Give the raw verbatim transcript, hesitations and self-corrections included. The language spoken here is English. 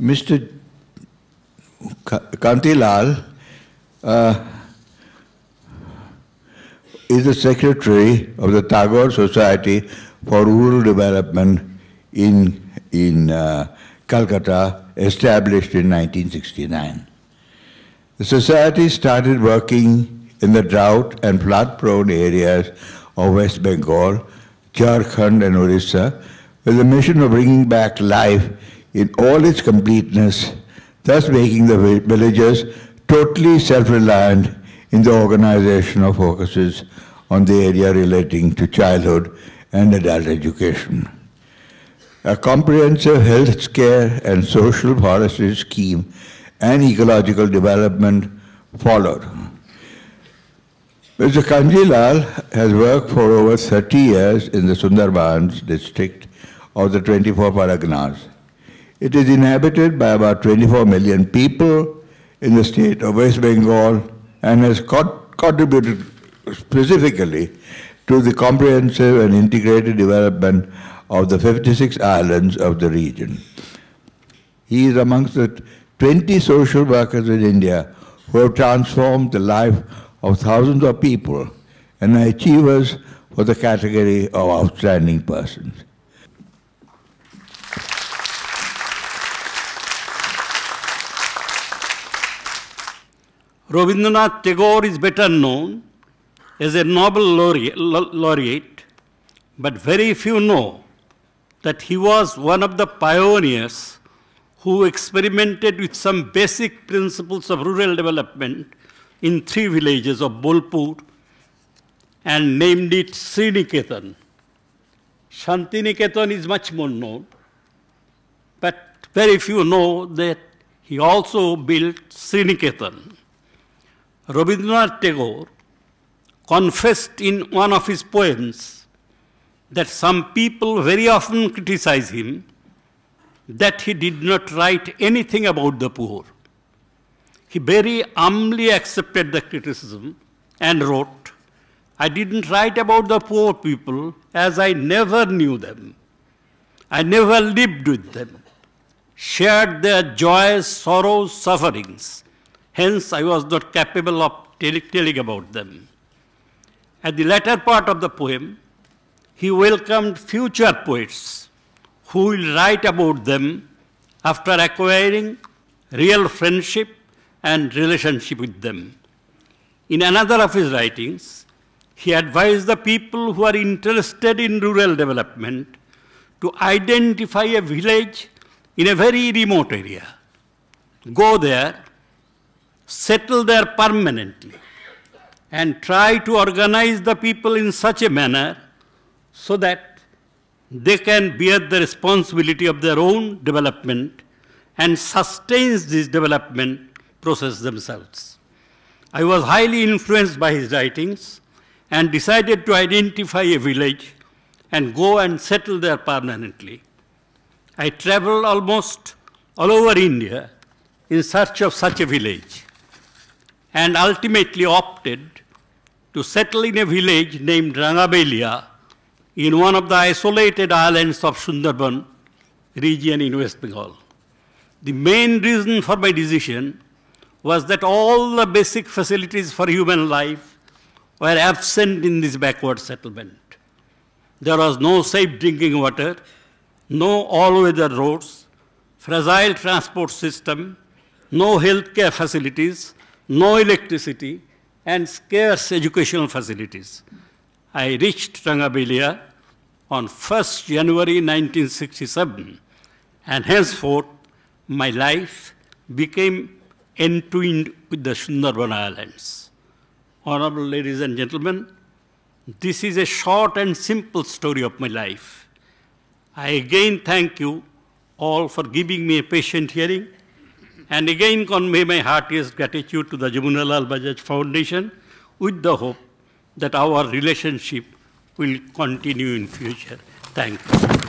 Mister Kanthilal uh, is the secretary of the Tagore Society for Rural Development in in uh, Calcutta, established in nineteen sixty-nine. The society started working in the drought and flood-prone areas of West Bengal, Jharkhand and Orissa, with the mission of bringing back life in all its completeness, thus making the villagers totally self-reliant in the organization of focuses on the area relating to childhood and adult education. A comprehensive health care and social forestry scheme and ecological development followed. Mister Kanthilal has worked for over thirty years in the Sundarbans district of the twenty-four Paraganas. It is inhabited by about twenty-four million people in the state of West Bengal and has cont contributed specifically to the comprehensive and integrated development of the fifty-six islands of the region. He is amongst the twenty social workers in India who have transformed the life of thousands of people and are achievers for the category of outstanding persons. Rabindranath Tagore is better known as a Nobel laureate, but very few know that he was one of the pioneers who experimented with some basic principles of rural development in three villages of Bolpur and named it Sriniketan. Shantiniketan is much more known, but very few know that he also built Sriniketan. Rabindranath Tagore confessed in one of his poems that some people very often criticize him that he did not write anything about the poor. He very humbly accepted the criticism and wrote, "I didn't write about the poor people as I never knew them. I never lived with them, shared their joys, sorrows, sufferings. Hence, I was not capable of telling about them." At the latter part of the poem, he welcomed future poets who will write about them after acquiring real friendship and relationship with them. In another of his writings, he advised the people who are interested in rural development to identify a village in a very remote area, go there, settle there permanently, and try to organize the people in such a manner so that they can bear the responsibility of their own development and sustain this development process themselves. I was highly influenced by his writings and decided to identify a village and go and settle there permanently. I traveled almost all over India in search of such a village, and ultimately opted to settle in a village named Rangabelia in one of the isolated islands of Sundarban region in West Bengal. The main reason for my decision was that all the basic facilities for human life were absent in this backward settlement. There was no safe drinking water, no all-weather roads, fragile transport system, no healthcare facilities, no electricity, and scarce educational facilities. I reached Tangaabilia on first January nineteen sixty-seven, and henceforth my life became entwined with the Sundarban Islands. Honorable ladies and gentlemen, this is a short and simple story of my life. I again thank you all for giving me a patient hearing, and again convey my heartiest gratitude to the Jamnalal Bajaj Foundation with the hope that our relationship will continue in future. Thank you.